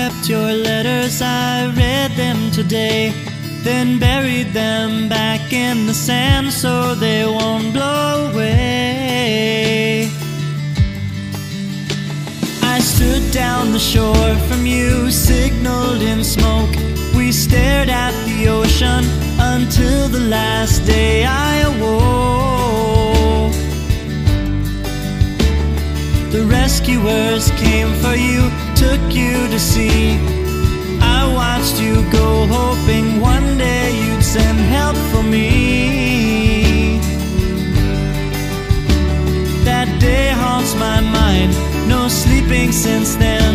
kept your letters, I read them today, then buried them back in the sand so they won't blow away. I stood down the shore from you, signaled in smoke. We stared at the ocean until the last day I awoke. The rescuers came for you, took you to sea. I watched you go, hoping one day you'd send help for me. That day haunts my mind, no sleeping since then.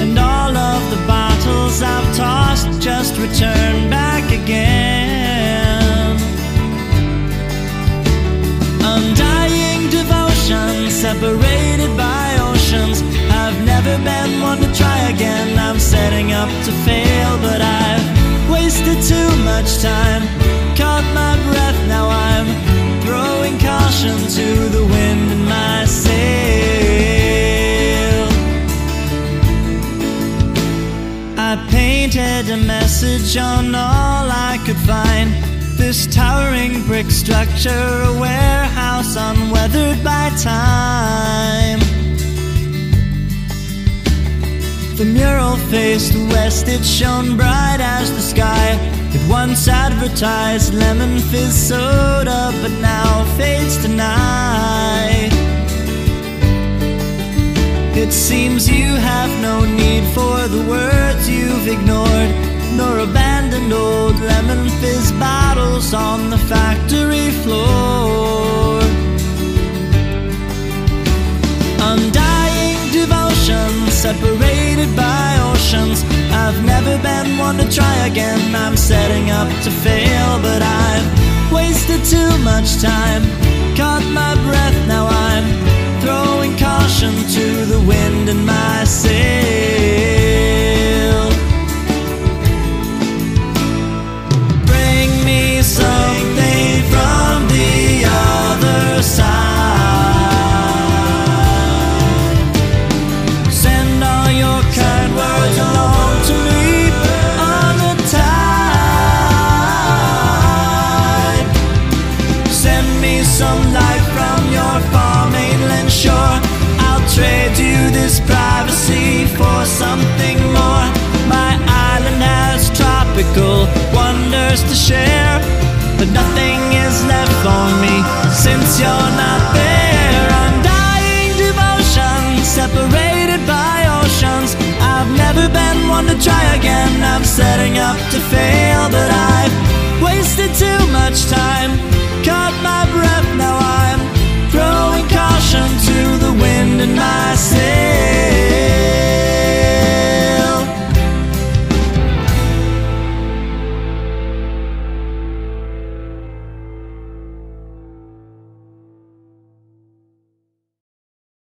And all of the bottles I've tossed just return back again. Undying devotion, separated by oceans. I've never been one to try again. I'm setting up to fail, but I've wasted too much time. Caught my breath, now I'm throwing caution to the wind in my sail. I painted a message on all I could find. This towering brick structure, a warehouse unweathered by time. The mural faced west, it shone bright as the sky. It once advertised lemon fizz soda, but now fades to night. It seems you have no need for the words you've ignored, nor abandoned old lemon fizz bottles on the factory floor. Undying devotion, separated by oceans. I've never been one to try again. I'm setting up to fail, but I've wasted too much time. Caught my breath, now I'm throwing caution to the wind in my sail. Bring me something from the other side. Some light from your far mainland shore. I'll trade you this privacy for something more. My island has tropical wonders to share, but nothing is left for me since you're not there. Undying devotion, separated by oceans. I've never been one to try again. I'm setting up to fail, but I